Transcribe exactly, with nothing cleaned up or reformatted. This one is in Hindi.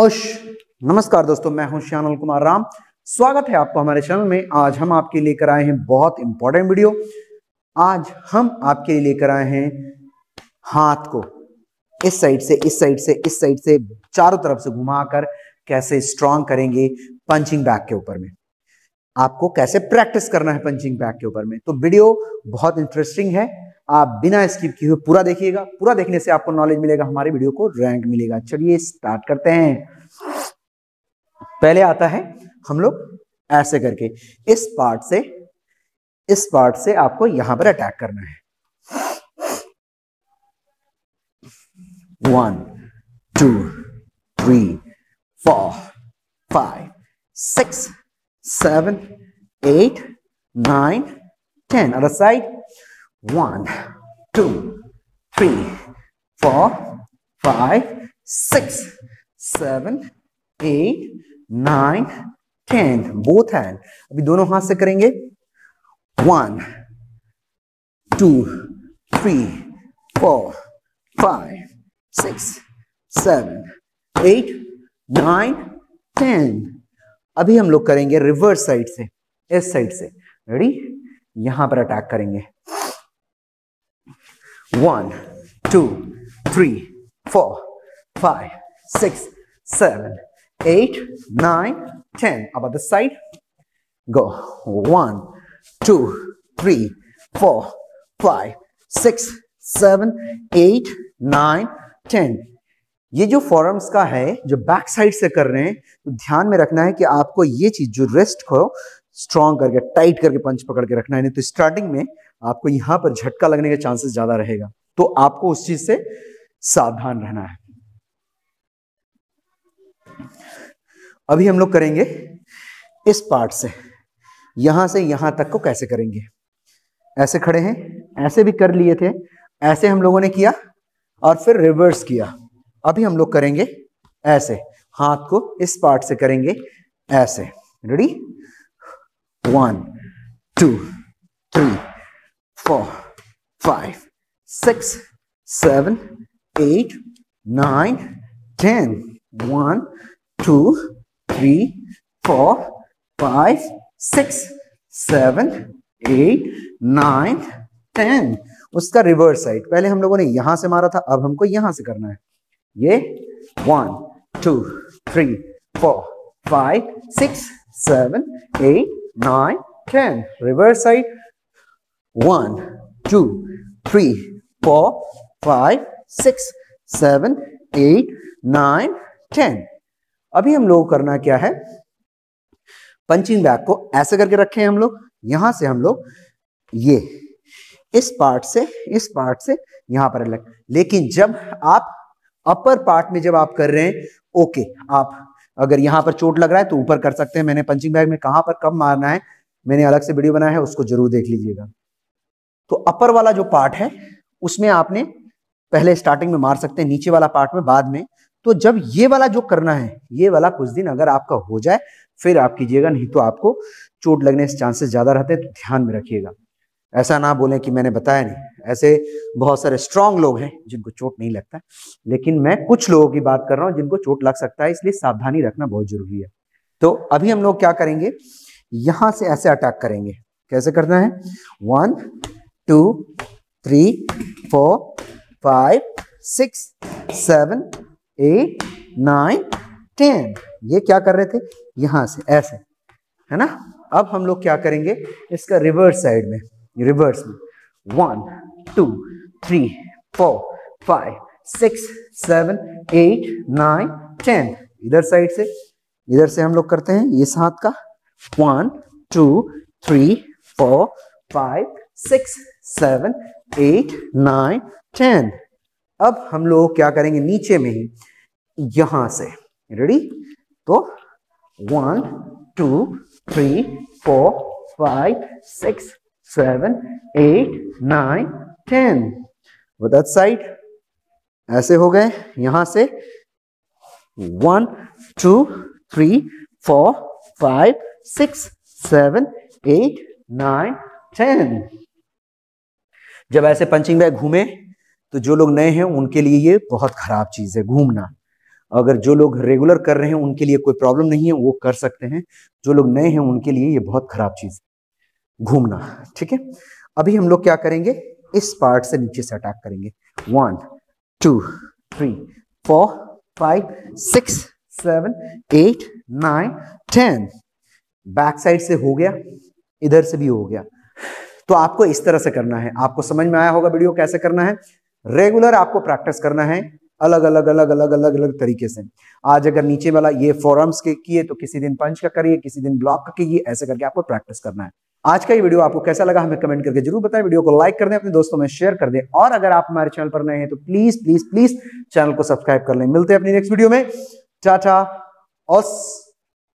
ओश नमस्कार दोस्तों, मैं हूं शिहान अनिल कुमार राम। स्वागत है आपको हमारे चैनल में। आज हम आपके लिए लेकर आए हैं बहुत इंपॉर्टेंट वीडियो। आज हम आपके लिए लेकर आए हैं हाथ को इस साइड से इस साइड से इस साइड से चारों तरफ से घुमाकर कैसे स्ट्रॉन्ग करेंगे पंचिंग बैग के ऊपर में। आपको कैसे प्रैक्टिस करना है पंचिंग बैग के ऊपर में। तो वीडियो बहुत इंटरेस्टिंग है, आप बिना स्किप किए हुए पूरा देखिएगा। पूरा देखने से आपको नॉलेज मिलेगा, हमारे वीडियो को रैंक मिलेगा। चलिए स्टार्ट करते हैं। पहले आता है हम लोग ऐसे करके इस पार्ट से इस पार्ट से आपको यहां पर अटैक करना है। One two three four five six seven eight nine ten. Other side One, two, three, four, five, six, seven, eight, nine, ten. Both hand. अभी दोनों हाथ से करेंगे। One, two, three, four, five, six, seven, eight, nine, ten. अभी हम लोग करेंगे रिवर्स साइड से, इस साइड से। रेडी? यहां पर अटैक करेंगे। One, two, three, four, five, six, seven, eight, nine, ten. About the side, go. One, two, three, four, five, six, seven, eight, nine, ten. ये जो फॉरआर्म्स का है, जो बैक साइड से कर रहे हैं, तो ध्यान में रखना है कि आपको ये चीज जो रिस्ट को स्ट्रॉन्ग करके टाइट करके पंच पकड़ के रखना है, नहीं तो स्टार्टिंग में आपको यहां पर झटका लगने के चांसेस ज्यादा रहेगा। तो आपको उस चीज से सावधान रहना है। अभी हम लोग करेंगे इस पार्ट से, यहां से यहां तक को कैसे करेंगे। ऐसे खड़े हैं, ऐसे भी कर लिए थे, ऐसे हम लोगों ने किया और फिर रिवर्स किया। अभी हम लोग करेंगे ऐसे, हाथ को इस पार्ट से करेंगे ऐसे। Ready? One two three four five six seven eight nine ten. One two three four five six seven eight nine ten. उसका रिवर्स साइड पहले हम लोगों ने यहां से मारा था, अब हमको यहां से करना है। ये one two three four five six seven eight nine ten. Reverse side. One, two, three, four, five, six, seven, eight, nine, ten. अभी हम लोग करना क्या है, पंचिंग बैग को ऐसे करके रखे हैं हम लोग। यहां से हम लोग ये इस पार्ट से इस पार्ट से यहां पर अलग। लेकिन जब आप अपर पार्ट में जब आप कर रहे हैं, ओके, आप अगर यहां पर चोट लग रहा है तो ऊपर कर सकते हैं। मैंने पंचिंग बैग में कहां पर कब मारना है, मैंने अलग से वीडियो बनाया है, उसको जरूर देख लीजिएगा। तो अपर वाला जो पार्ट है उसमें आपने पहले स्टार्टिंग में मार सकते हैं, नीचे वाला पार्ट में बाद में। तो जब ये वाला जो करना है, ये वाला कुछ दिन अगर आपका हो जाए फिर आप कीजिएगा, नहीं तो आपको चोट लगने के चांसेस ज्यादा रहते हैं। तो ध्यान में रखिएगा, ऐसा ना बोलें कि मैंने बताया नहीं। ऐसे बहुत सारे स्ट्रांग लोग हैं जिनको चोट नहीं लगता, लेकिन मैं कुछ लोगों की बात कर रहा हूँ जिनको चोट लग सकता है, इसलिए सावधानी रखना बहुत जरूरी है। तो अभी हम लोग क्या करेंगे, यहां से ऐसे अटैक करेंगे। कैसे करना है, one two three four five six seven eight nine ten. ये क्या कर रहे थे, यहां से ऐसे, है ना। अब हम लोग क्या करेंगे, इसका रिवर्स साइड में, रिवर्स में। One two three four five six seven eight nine ten. इधर साइड से, इधर से हम लोग करते हैं इस हाथ का। One two three four five six seven eight nine ten. अब हम लोग क्या करेंगे, नीचे में ही यहां से। रेडी? तो one two three four five six seven eight nine ten. वो दैट साइड ऐसे हो गए। यहां से one two three four five six seven eight nine ten. जब ऐसे पंचिंग बैग घूमे तो जो लोग नए हैं उनके लिए ये बहुत खराब चीज है घूमना। अगर जो लोग रेगुलर कर रहे हैं उनके लिए कोई प्रॉब्लम नहीं है, वो कर सकते हैं। जो लोग नए हैं उनके लिए ये बहुत खराब चीज है घूमना। ठीक है, अभी हम लोग क्या करेंगे, इस पार्ट से नीचे से अटैक करेंगे। One two three four five six seven eight nine ten. Back side से हो गया, इधर से भी हो गया। तो आपको इस तरह से करना है। आपको समझ में आया होगा वीडियो कैसे करना है। रेगुलर आपको प्रैक्टिस करना है अलग अलग अलग अलग अलग अलग तरीके से। आज अगर नीचे वाला ये फोरआर्म्स के किए तो किसी दिन पंच का करिए, किसी दिन ब्लॉक का कीजिए, ऐसे करके आपको प्रैक्टिस करना है। आज का ये वीडियो आपको कैसा लगा हमें कमेंट करके जरूर बताएं। वीडियो को लाइक कर दें, अपने दोस्तों में शेयर कर दें, और अगर आप हमारे चैनल पर नए हैं तो प्लीज प्लीज प्लीज चैनल को सब्सक्राइब कर लें। मिलते हैं अपनी नेक्स्ट वीडियो में। टाटा।